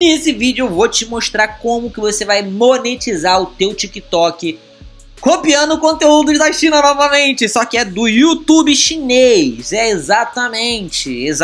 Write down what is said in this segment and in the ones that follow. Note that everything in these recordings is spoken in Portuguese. Nesse vídeo eu vou te mostrar como que você vai monetizar o teu TikTok copiando conteúdos da China novamente, só que é do YouTube chinês. É exatamente.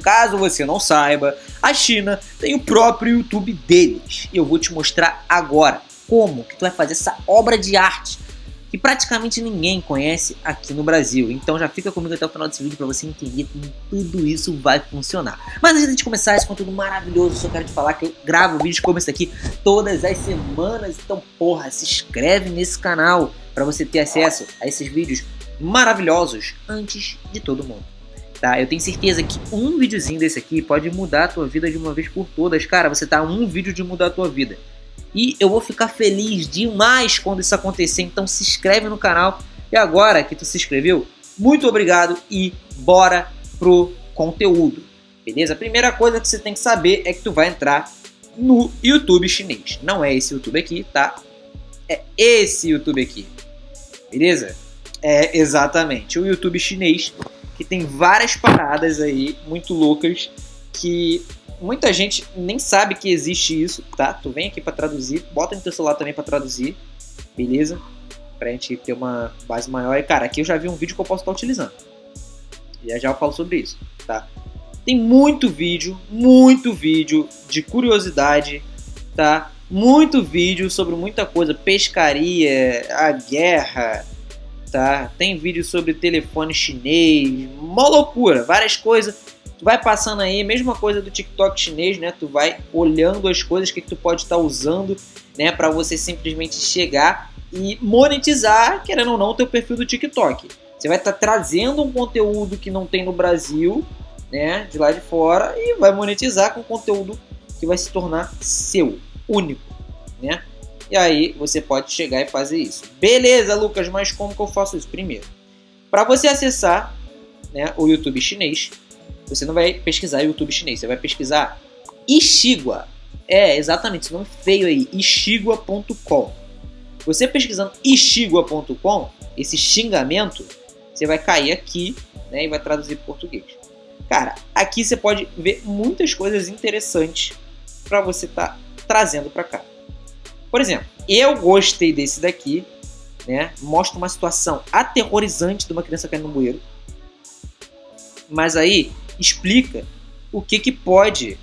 Caso você não saiba, a China tem o próprio YouTube deles. Eu vou te mostrar agora como que tu vai fazer essa obra de arte que praticamente ninguém conhece aqui no Brasil. Então já fica comigo até o final desse vídeo para você entender como tudo isso vai funcionar. Mas antes de começar esse conteúdo maravilhoso, só quero te falar que eu gravo vídeos como esse aqui todas as semanas. Então, porra, se inscreve nesse canal para você ter acesso a esses vídeos maravilhosos antes de todo mundo, tá? Eu tenho certeza que um videozinho desse aqui pode mudar a tua vida de uma vez por todas. Cara, você tá a um vídeo de mudar a tua vida. E eu vou ficar feliz demais quando isso acontecer, então se inscreve no canal. E agora que tu se inscreveu, muito obrigado e bora pro conteúdo, beleza? A primeira coisa que você tem que saber é que tu vai entrar no YouTube chinês. Não é esse YouTube aqui, tá? É esse YouTube aqui, beleza? É exatamente o YouTube chinês, que tem várias paradas aí muito loucas que muita gente nem sabe que existe isso, tá? Tu vem aqui pra traduzir, bota no teu celular também pra traduzir, beleza? Pra gente ter uma base maior. E, cara, aqui eu já vi um vídeo que eu posso estar utilizando. E já eu falo sobre isso, tá? Tem muito vídeo de curiosidade, tá? Muito vídeo sobre muita coisa, pescaria, a guerra, tá? Tem vídeo sobre telefone chinês, uma loucura, várias coisas. Vai passando aí, mesma coisa do TikTok chinês, né? Tu vai olhando as coisas que tu pode estar usando, né? Pra você simplesmente chegar e monetizar, querendo ou não, o teu perfil do TikTok. Você vai estar trazendo um conteúdo que não tem no Brasil, né? De lá de fora, e vai monetizar com conteúdo que vai se tornar seu, único, né? E aí você pode chegar e fazer isso. Beleza, Lucas, mas como que eu faço isso? Primeiro, pra você acessar, né, o YouTube chinês, você não vai pesquisar YouTube chinês, você vai pesquisar Ishigua. É, exatamente, esse nome feio aí, Ishigua.com. Você pesquisando Ishigua.com, esse xingamento, você vai cair aqui, né, e vai traduzir para português. Cara, aqui você pode ver muitas coisas interessantes para você estar trazendo para cá. Por exemplo, eu gostei desse daqui, né, mostra uma situação aterrorizante de uma criança caindo no bueiro. Mas aí explica o que pode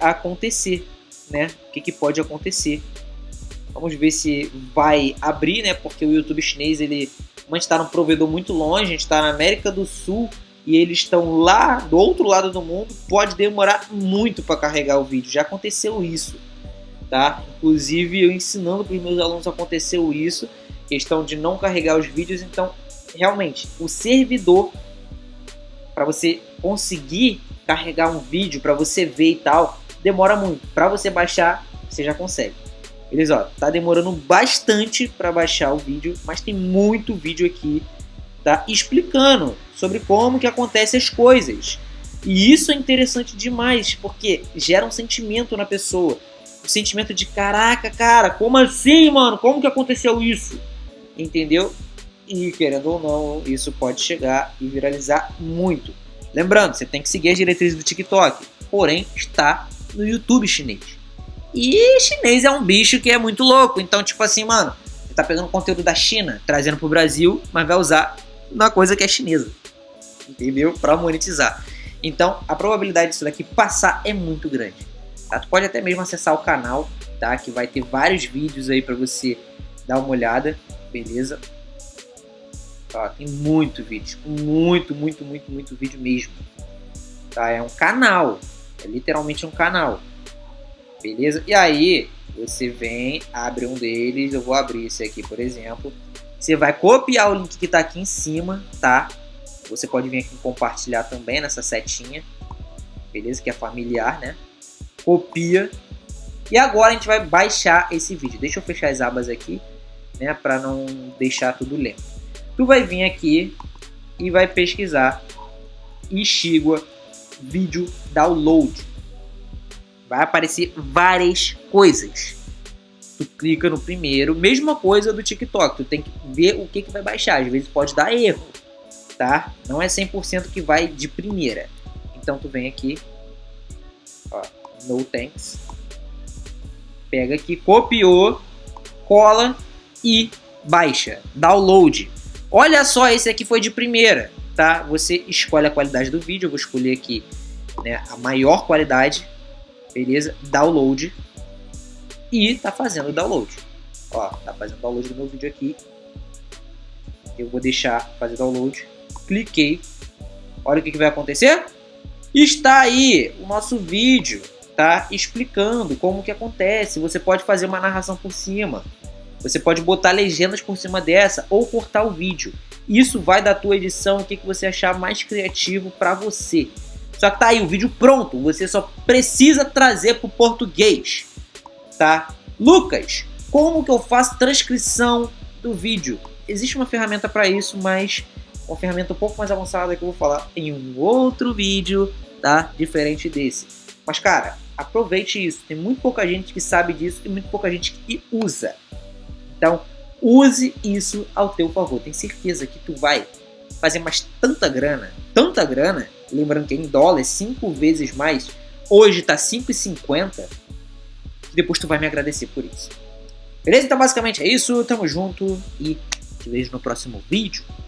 acontecer, né? O que pode acontecer. Vamos ver se vai abrir, né? Porque o YouTube chinês, ele, a gente está num provedor muito longe, a gente está na América do Sul e eles estão lá do outro lado do mundo, pode demorar muito para carregar o vídeo. Já aconteceu isso, tá? Inclusive eu ensinando para os meus alunos aconteceu isso, questão de não carregar os vídeos. Então, realmente, o servidor, para você conseguir carregar um vídeo, para você ver e tal, demora muito. Para você baixar, você já consegue. Beleza? Ó, tá demorando bastante para baixar o vídeo, mas tem muito vídeo aqui, tá, explicando sobre como que acontecem as coisas. E isso é interessante demais, porque gera um sentimento na pessoa. Um sentimento de, caraca, cara, como assim, mano? Como que aconteceu isso? Entendeu? E querendo ou não, isso pode chegar e viralizar muito. Lembrando, você tem que seguir as diretrizes do TikTok, porém está no YouTube chinês. E chinês é um bicho que é muito louco, então tipo assim, mano, você tá pegando conteúdo da China, trazendo pro Brasil, mas vai usar uma coisa que é chinesa, entendeu? Para monetizar. Então, a probabilidade disso daqui passar é muito grande, tá? Tu pode até mesmo acessar o canal, tá? Que vai ter vários vídeos aí para você dar uma olhada, beleza? Tá, tem muito vídeo, muito vídeo mesmo, tá? É um canal, é literalmente um canal, beleza? E aí você vem, abre um deles, eu vou abrir esse aqui, por exemplo. Você vai copiar o link que tá aqui em cima, tá? Você pode vir aqui compartilhar também nessa setinha, beleza? Que é familiar, né? Copia. E agora a gente vai baixar esse vídeo. Deixa eu fechar as abas aqui, né? Pra não deixar tudo lento. Tu vai vir aqui e vai pesquisar Ishigua vídeo download. Vai aparecer várias coisas. Tu clica no primeiro, mesma coisa do TikTok. Tu tem que ver o que vai baixar. Às vezes pode dar erro, tá? Não é 100% que vai de primeira. Então tu vem aqui, ó, no thanks. pega aqui, copiou, cola e baixa, download. Olha só, esse aqui foi de primeira, tá? Você escolhe a qualidade do vídeo, eu vou escolher aqui, né, a maior qualidade, beleza? Download. E tá fazendo download. Ó, tá fazendo download do meu vídeo aqui. Eu vou deixar fazer download. Cliquei. Olha o que vai acontecer. Está aí o nosso vídeo, tá? Explicando como que acontece. Você pode fazer uma narração por cima. Você pode botar legendas por cima dessa ou cortar o vídeo. Isso vai da tua edição, o que você achar mais criativo para você. Só que tá aí o vídeo pronto. Você só precisa trazer pro português, tá? Lucas, como que eu faço transcrição do vídeo? Existe uma ferramenta para isso, mas uma ferramenta um pouco mais avançada que eu vou falar em um outro vídeo, tá? Diferente desse. Mas cara, aproveite isso. Tem muito pouca gente que sabe disso e muito pouca gente que usa. Então, use isso ao teu favor. Tenho certeza que tu vai fazer mais tanta grana, lembrando que em dólar é 5 vezes mais. Hoje tá 5,50. Depois tu vai me agradecer por isso. Beleza? Então basicamente é isso. Tamo junto e te vejo no próximo vídeo.